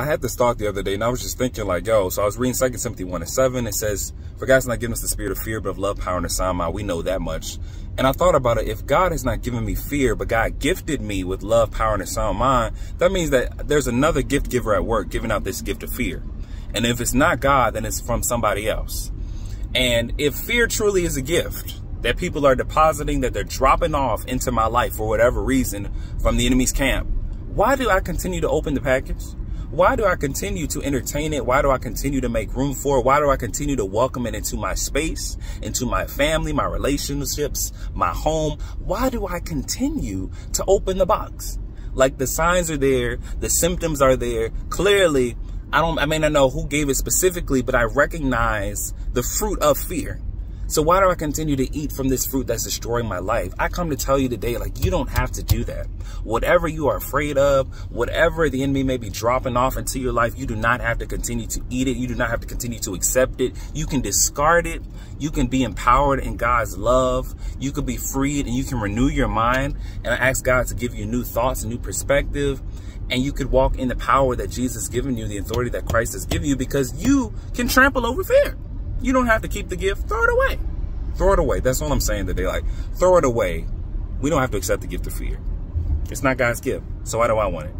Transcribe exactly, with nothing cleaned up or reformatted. I had this thought the other day, and I was just thinking like, yo, so I was reading Second Timothy one and seven. It says, for God's not given us the spirit of fear, but of love, power, and a sound mind. We know that much. And I thought about it. If God has not given me fear, but God gifted me with love, power, and a sound mind, that means that there's another gift giver at work giving out this gift of fear. And if it's not God, then it's from somebody else. And if fear truly is a gift that people are depositing, that they're dropping off into my life for whatever reason from the enemy's camp, why do I continue to open the package? Why do I continue to entertain it? Why do I continue to make room for it? Why do I continue to welcome it into my space, into my family, my relationships, my home? Why do I continue to open the box? Like, the signs are there, the symptoms are there. Clearly, I don't, I may not know who gave it specifically, but I recognize the fruit of fear. So why do I continue to eat from this fruit that's destroying my life? I come to tell you today, like, you don't have to do that. Whatever you are afraid of, whatever the enemy may be dropping off into your life, you do not have to continue to eat it. You do not have to continue to accept it. You can discard it. You can be empowered in God's love. You can be freed, and you can renew your mind. And I ask God to give you new thoughts, a new perspective. And you could walk in the power that Jesus has given you, the authority that Christ has given you, because you can trample over fear. You don't have to keep the gift. Throw it away. Throw it away. That's all I'm saying today. Like, throw it away. We don't have to accept the gift of fear. It's not God's gift. So why do I want it?